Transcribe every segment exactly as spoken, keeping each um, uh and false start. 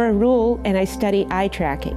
Laura Ruel, and I study eye tracking.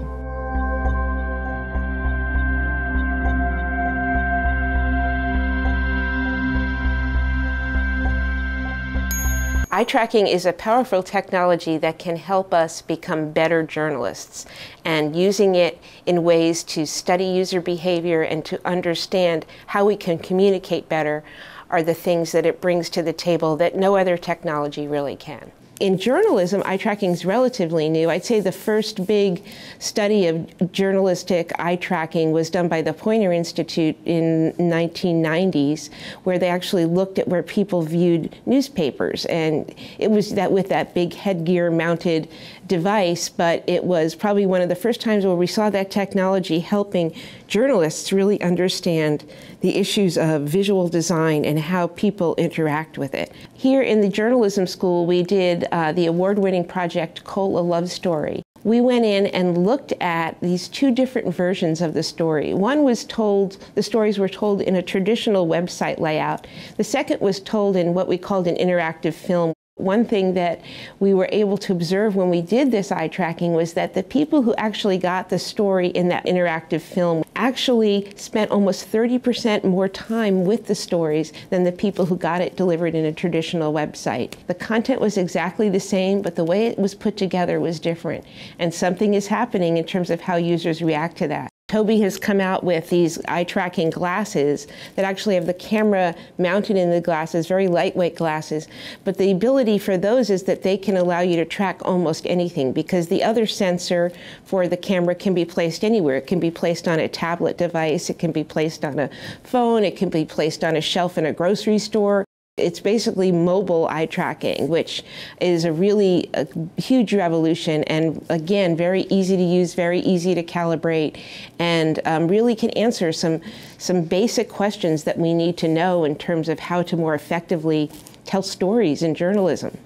Eye tracking is a powerful technology that can help us become better journalists, and using it in ways to study user behavior and to understand how we can communicate better are the things that it brings to the table that no other technology really can. In journalism, eye tracking is relatively new. I'd say the first big study of journalistic eye tracking was done by the Poynter Institute in the nineteen nineties, where they actually looked at where people viewed newspapers. And it was that with that big headgear mounted device, but it was probably one of the first times where we saw that technology helping journalists really understand the issues of visual design and how people interact with it. Here in the journalism school, we did Uh, the award-winning project Cola Love Story. We went in and looked at these two different versions of the story. One was told, the stories were told in a traditional website layout. The second was told in what we called an interactive film. One thing that we were able to observe when we did this eye tracking was that the people who actually got the story in that interactive film actually spent almost thirty percent more time with the stories than the people who got it delivered in a traditional website. The content was exactly the same, but the way it was put together was different. And something is happening in terms of how users react to that. Toby has come out with these eye-tracking glasses that actually have the camera mounted in the glasses, very lightweight glasses. But the ability for those is that they can allow you to track almost anything, because the other sensor for the camera can be placed anywhere. It can be placed on a tablet device, it can be placed on a phone, it can be placed on a shelf in a grocery store. It's basically mobile eye tracking, which is a really a huge revolution, and again, very easy to use, very easy to calibrate, and um, really can answer some, some basic questions that we need to know in terms of how to more effectively tell stories in journalism.